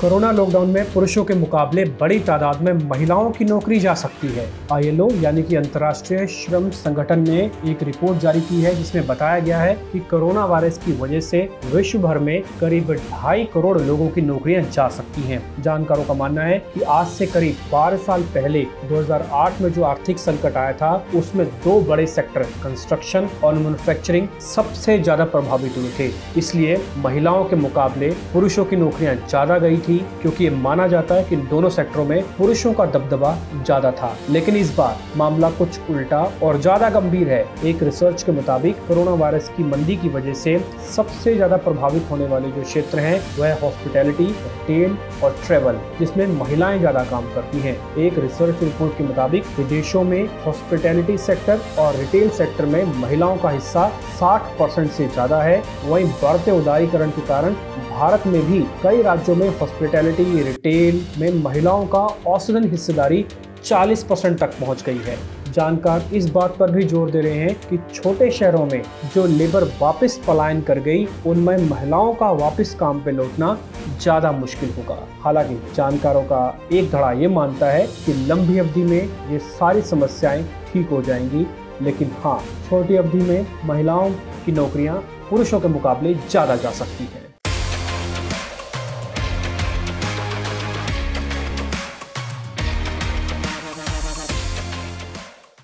Corona lockdown में पुरुषों के मुकाबले बड़ी तादाद में महिलाओं की नौकरी जा सकती है। ILO यानी कि अंतर्राष्ट्रीय श्रम संगठन ने एक रिपोर्ट जारी की है जिसमें बताया गया है कि कोरोना वायरस की वजह से विश्व भर में करीब 2.5 करोड़ लोगों की नौकरियां जा सकती हैं। जानकारों का मानना है कि आज से करीब 12 साल पहले 2008 में जो आर्थिक संकट आया था उसमें दो बड़े सेक्टर कंस्ट्रक्शन और मैन्युफैक्चरिंग सबसे ज्यादा प्रभावित हुए थे। इसलिए महिलाओं के मुकाबले पुरुषों की नौकरियाँ ज्यादा गई थी क्योंकि ये माना जाता है कि दोनों सेक्टरों में पुरुषों का दबदबा ज्यादा था। लेकिन इस बार मामला कुछ उल्टा और ज्यादा गंभीर है। एक रिसर्च के मुताबिक कोरोना वायरस की मंदी की वजह से सबसे ज्यादा प्रभावित होने वाले जो क्षेत्र हैं वह हॉस्पिटैलिटी, रिटेल और ट्रेवल, जिसमें महिलाएं ज्यादा काम करती हैं। एक रिसर्च रिपोर्ट के मुताबिक विदेशों में हॉस्पिटैलिटी सेक्टर और रिटेल सेक्टर में महिलाओं का हिस्सा 60% से ज्यादा है। वहीं बढ़ते उदारीकरण के कारण भारत में भी कई राज्यों में हॉस्पिटैलिटी, रिटेल में महिलाओं का औसतन हिस्सेदारी 40% तक पहुंच गई है। जानकार इस बात पर भी जोर दे रहे हैं कि छोटे शहरों में जो लेबर वापस पलायन कर गई उनमें महिलाओं का वापस काम पे लौटना ज्यादा मुश्किल होगा। हालांकि जानकारों का एक धड़ा ये मानता है कि लंबी अवधि में ये सारी समस्याएं ठीक हो जाएंगी, लेकिन हाँ, छोटी अवधि में महिलाओं की नौकरियाँ पुरुषों के मुकाबले ज़्यादा जा सकती हैं।